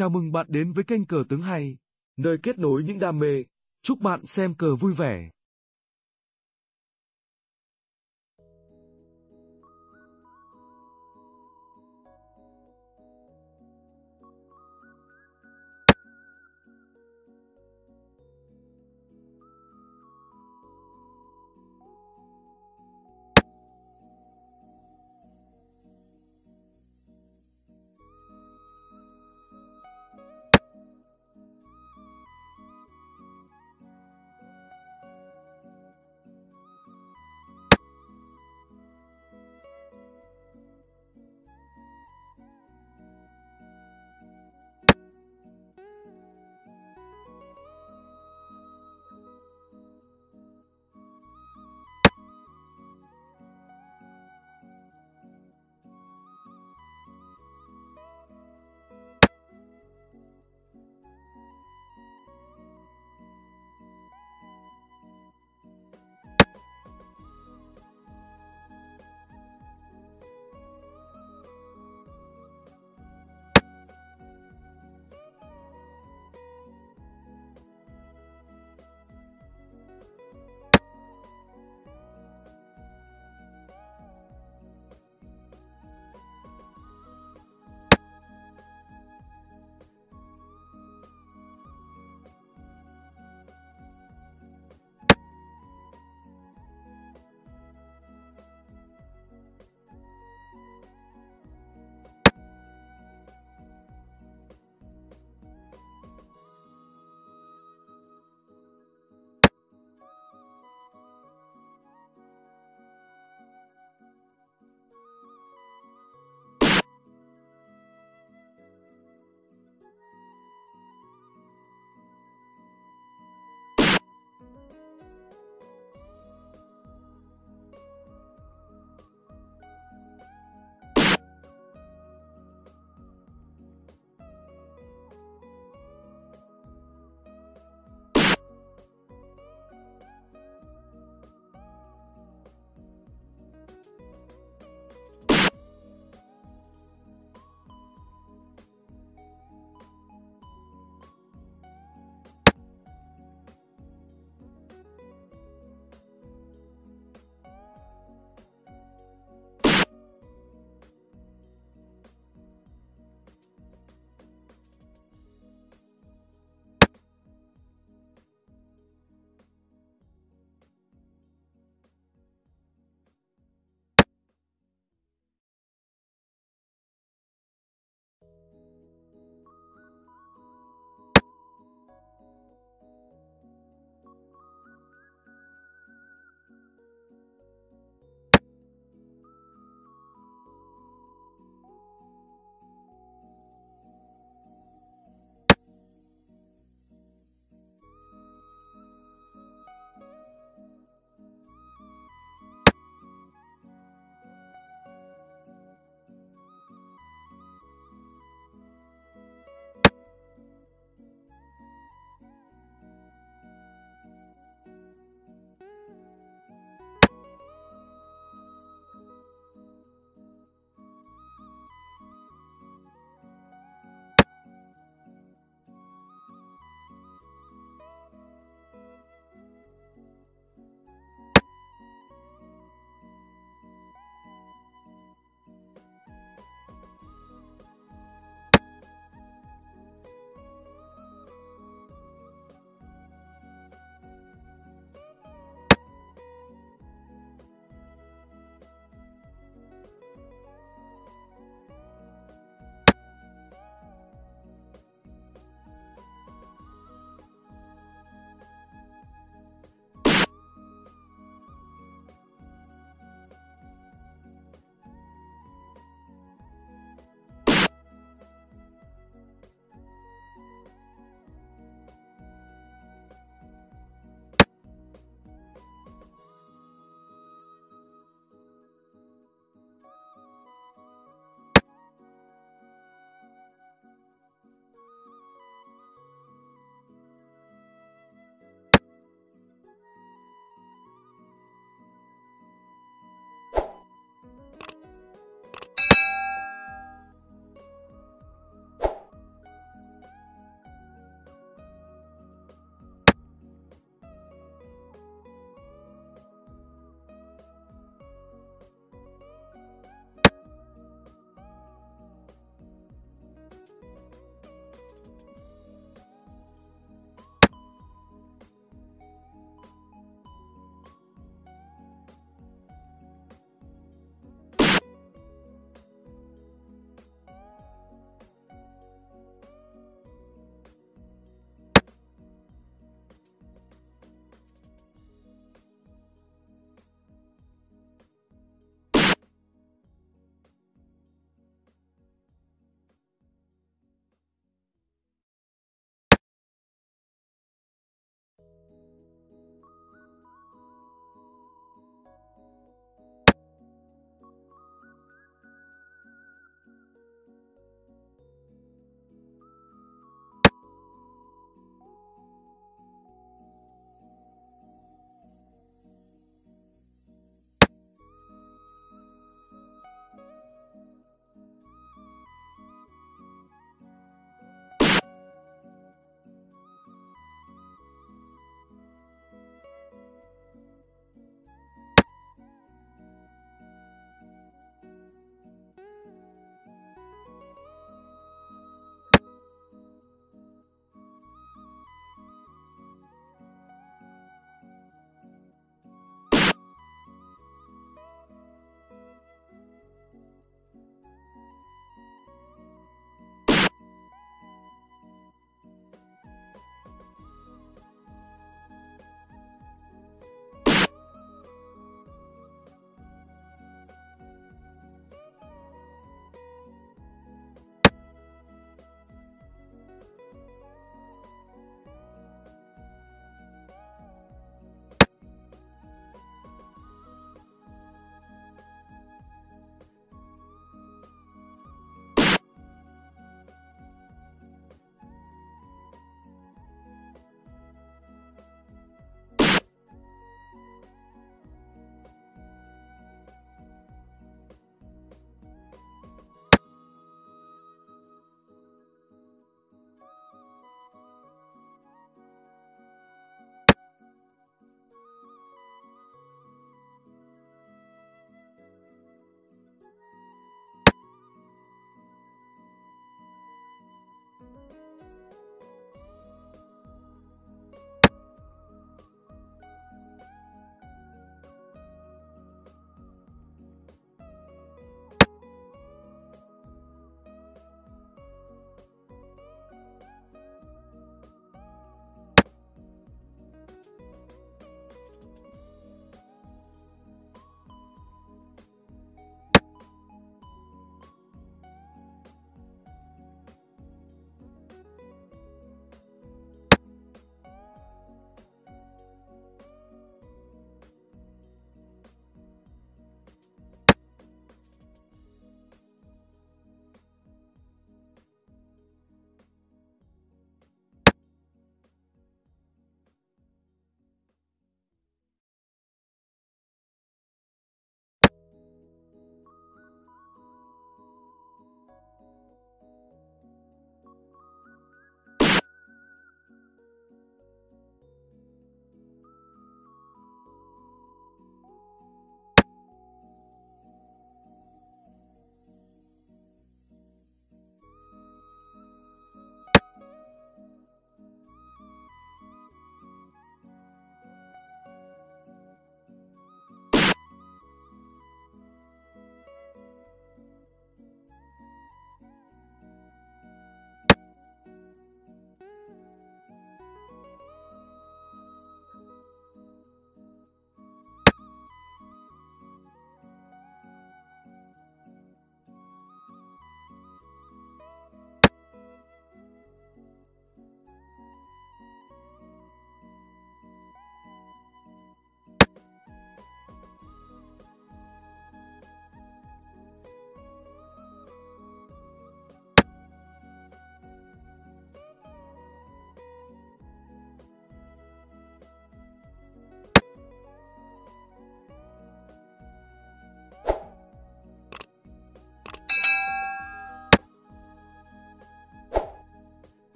Chào mừng bạn đến với kênh Cờ Tướng Hay, nơi kết nối những đam mê. Chúc bạn xem cờ vui vẻ.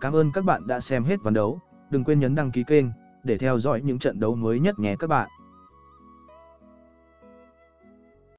Cảm ơn các bạn đã xem hết ván đấu, đừng quên nhấn đăng ký kênh để theo dõi những trận đấu mới nhất nhé các bạn.